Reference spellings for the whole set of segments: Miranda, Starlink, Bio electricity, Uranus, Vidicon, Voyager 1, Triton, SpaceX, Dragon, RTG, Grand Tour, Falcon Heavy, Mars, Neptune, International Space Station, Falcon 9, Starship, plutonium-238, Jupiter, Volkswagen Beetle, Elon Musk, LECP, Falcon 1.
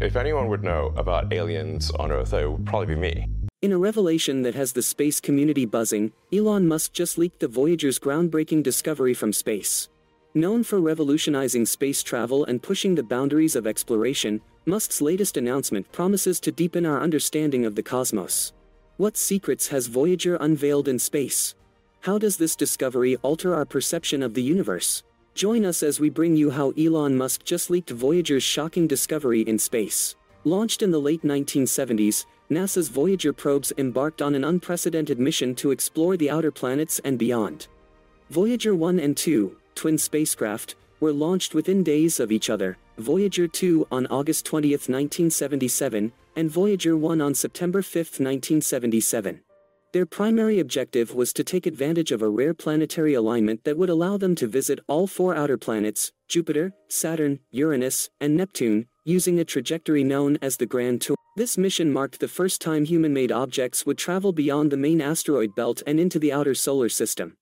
If anyone would know about aliens on Earth, it would probably be me. In a revelation that has the space community buzzing, Elon Musk just leaked the Voyager's groundbreaking discovery from space. Known for revolutionizing space travel and pushing the boundaries of exploration, Musk's latest announcement promises to deepen our understanding of the cosmos. What secrets has Voyager unveiled in space? How does this discovery alter our perception of the universe? Join us as we bring you how Elon Musk just leaked Voyager's shocking discovery in space. Launched in the late 1970s, NASA's Voyager probes embarked on an unprecedented mission to explore the outer planets and beyond. Voyager 1 and 2, twin spacecraft, were launched within days of each other, Voyager 2 on August 20, 1977, and Voyager 1 on September 5, 1977. Their primary objective was to take advantage of a rare planetary alignment that would allow them to visit all four outer planets, Jupiter, Saturn, Uranus, and Neptune, using a trajectory known as the Grand Tour. This mission marked the first time human-made objects would travel beyond the main asteroid belt and into the outer solar system.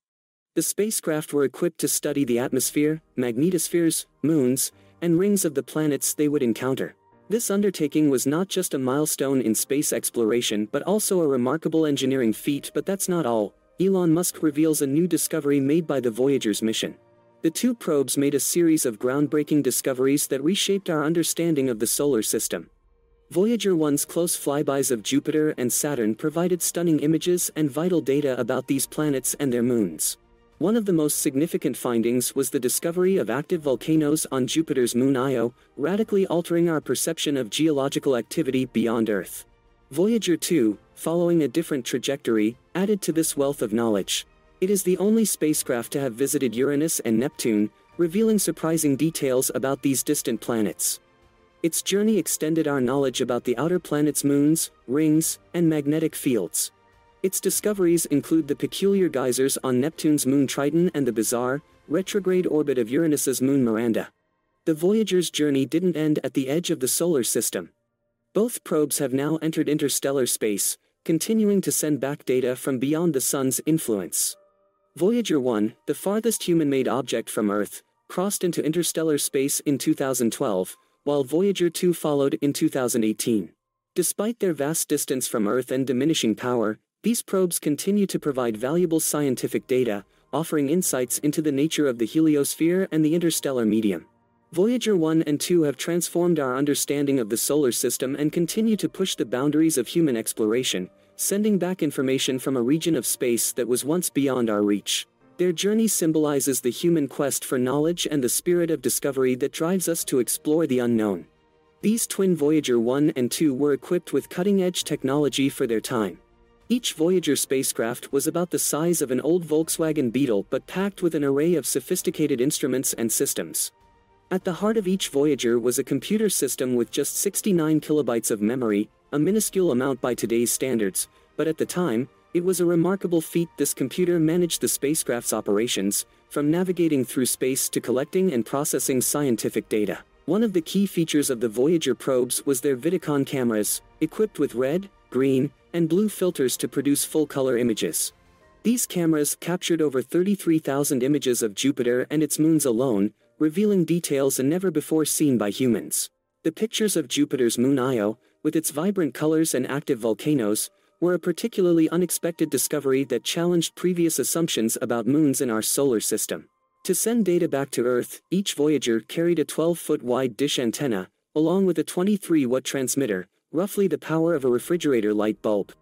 The spacecraft were equipped to study the atmosphere, magnetospheres, moons, and rings of the planets they would encounter. This undertaking was not just a milestone in space exploration but also a remarkable engineering feat, but that's not all. Elon Musk reveals a new discovery made by the Voyager's mission. The two probes made a series of groundbreaking discoveries that reshaped our understanding of the solar system. Voyager 1's close flybys of Jupiter and Saturn provided stunning images and vital data about these planets and their moons. One of the most significant findings was the discovery of active volcanoes on Jupiter's moon Io, radically altering our perception of geological activity beyond Earth. Voyager 2, following a different trajectory, added to this wealth of knowledge. It is the only spacecraft to have visited Uranus and Neptune, revealing surprising details about these distant planets. Its journey extended our knowledge about the outer planets' moons, rings, and magnetic fields. Its discoveries include the peculiar geysers on Neptune's moon Triton and the bizarre, retrograde orbit of Uranus's moon Miranda. The Voyager's journey didn't end at the edge of the solar system. Both probes have now entered interstellar space, continuing to send back data from beyond the Sun's influence. Voyager 1, the farthest human-made object from Earth, crossed into interstellar space in 2012, while Voyager 2 followed in 2018. Despite their vast distance from Earth and diminishing power, these probes continue to provide valuable scientific data, offering insights into the nature of the heliosphere and the interstellar medium. Voyager 1 and 2 have transformed our understanding of the solar system and continue to push the boundaries of human exploration, sending back information from a region of space that was once beyond our reach. Their journey symbolizes the human quest for knowledge and the spirit of discovery that drives us to explore the unknown. These twin Voyager 1 and 2 were equipped with cutting-edge technology for their time. Each Voyager spacecraft was about the size of an old Volkswagen Beetle but packed with an array of sophisticated instruments and systems. At the heart of each Voyager was a computer system with just 69 kilobytes of memory, a minuscule amount by today's standards, but at the time, it was a remarkable feat. This computer managed the spacecraft's operations, from navigating through space to collecting and processing scientific data. One of the key features of the Voyager probes was their Vidicon cameras, equipped with red, green, and blue filters to produce full-color images. These cameras captured over 33,000 images of Jupiter and its moons alone, revealing details never before seen by humans. The pictures of Jupiter's moon Io, with its vibrant colors and active volcanoes, were a particularly unexpected discovery that challenged previous assumptions about moons in our solar system. To send data back to Earth, each Voyager carried a 12-foot wide dish antenna, along with a 23-watt transmitter, roughly the power of a refrigerator light bulb.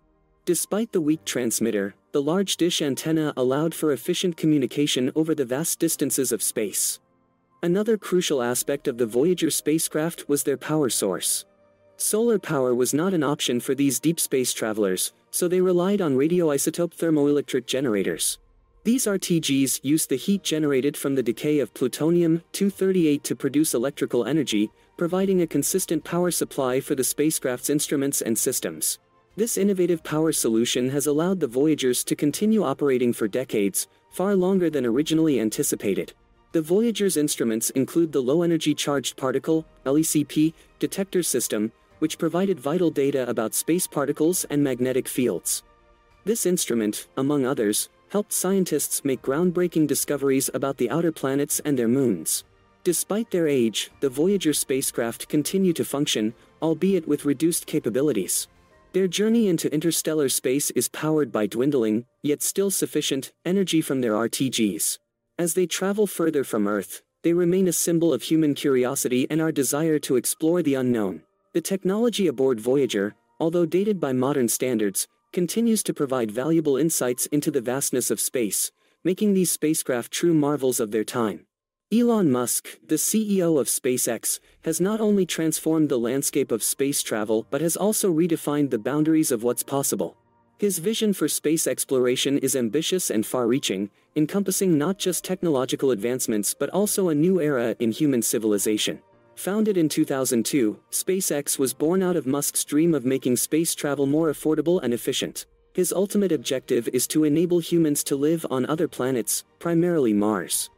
Despite the weak transmitter, the large dish antenna allowed for efficient communication over the vast distances of space. Another crucial aspect of the Voyager spacecraft was their power source. Solar power was not an option for these deep space travelers, so they relied on radioisotope thermoelectric generators. These RTGs used the heat generated from the decay of plutonium-238 to produce electrical energy, providing a consistent power supply for the spacecraft's instruments and systems. This innovative power solution has allowed the Voyagers to continue operating for decades, far longer than originally anticipated. The Voyagers' instruments include the low-energy charged particle (LECP) detector system, which provided vital data about space particles and magnetic fields. This instrument, among others, helped scientists make groundbreaking discoveries about the outer planets and their moons. Despite their age, the Voyager spacecraft continue to function, albeit with reduced capabilities. Their journey into interstellar space is powered by dwindling, yet still sufficient, energy from their RTGs. As they travel further from Earth, they remain a symbol of human curiosity and our desire to explore the unknown. The technology aboard Voyager, although dated by modern standards, continues to provide valuable insights into the vastness of space, making these spacecraft true marvels of their time. Elon Musk, the CEO of SpaceX, has not only transformed the landscape of space travel but has also redefined the boundaries of what's possible. His vision for space exploration is ambitious and far-reaching, encompassing not just technological advancements but also a new era in human civilization. Founded in 2002, SpaceX was born out of Musk's dream of making space travel more affordable and efficient. His ultimate objective is to enable humans to live on other planets, primarily Mars.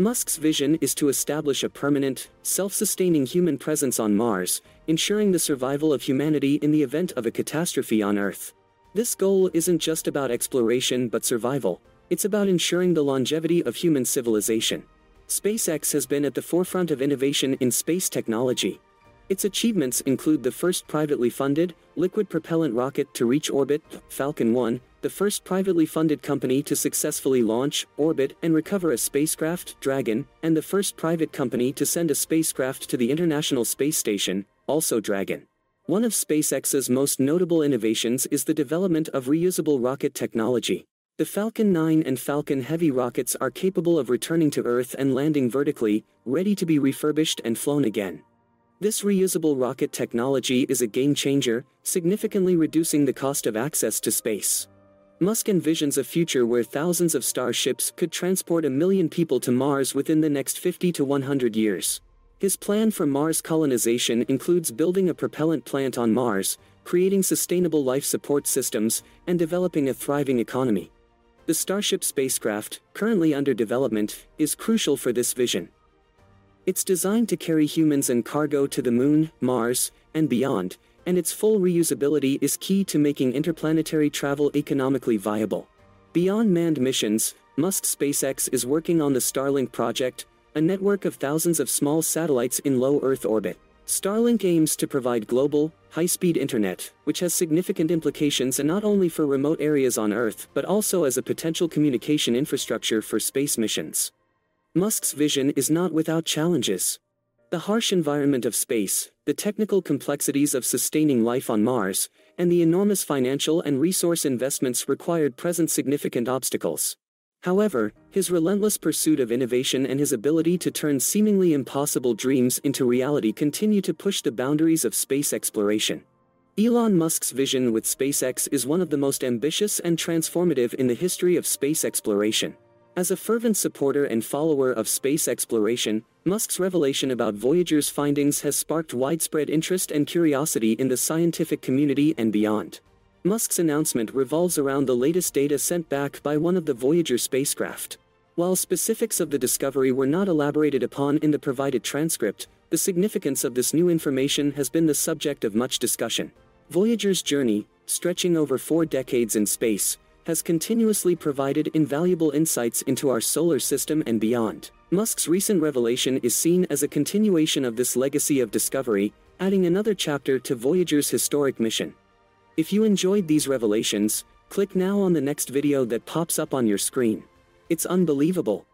Musk's vision is to establish a permanent, self-sustaining human presence on Mars, ensuring the survival of humanity in the event of a catastrophe on Earth. This goal isn't just about exploration but survival. It's about ensuring the longevity of human civilization. SpaceX has been at the forefront of innovation in space technology. Its achievements include the first privately funded, liquid-propellant rocket to reach orbit, Falcon 1, the first privately funded company to successfully launch, orbit, and recover a spacecraft, Dragon, and the first private company to send a spacecraft to the International Space Station, also Dragon. One of SpaceX's most notable innovations is the development of reusable rocket technology. The Falcon 9 and Falcon Heavy rockets are capable of returning to Earth and landing vertically, ready to be refurbished and flown again. This reusable rocket technology is a game-changer, significantly reducing the cost of access to space. Musk envisions a future where thousands of Starships could transport 1 million people to Mars within the next 50 to 100 years. His plan for Mars colonization includes building a propellant plant on Mars, creating sustainable life support systems, and developing a thriving economy. The Starship spacecraft, currently under development, is crucial for this vision. It's designed to carry humans and cargo to the Moon, Mars, and beyond, and its full reusability is key to making interplanetary travel economically viable. Beyond manned missions, Musk's SpaceX is working on the Starlink project, a network of thousands of small satellites in low Earth orbit. Starlink aims to provide global, high-speed internet, which has significant implications not only for remote areas on Earth but also as a potential communication infrastructure for space missions. Musk's vision is not without challenges. The harsh environment of space, the technical complexities of sustaining life on Mars, and the enormous financial and resource investments required present significant obstacles. However, his relentless pursuit of innovation and his ability to turn seemingly impossible dreams into reality continue to push the boundaries of space exploration. Elon Musk's vision with SpaceX is one of the most ambitious and transformative in the history of space exploration. As a fervent supporter and follower of space exploration, Musk's revelation about Voyager's findings has sparked widespread interest and curiosity in the scientific community and beyond. Musk's announcement revolves around the latest data sent back by one of the Voyager spacecraft. While specifics of the discovery were not elaborated upon in the provided transcript, the significance of this new information has been the subject of much discussion. Voyager's journey, stretching over 4 decades in space, has continuously provided invaluable insights into our solar system and beyond. Musk's recent revelation is seen as a continuation of this legacy of discovery, adding another chapter to Voyager's historic mission. If you enjoyed these revelations, click now on the next video that pops up on your screen. It's unbelievable.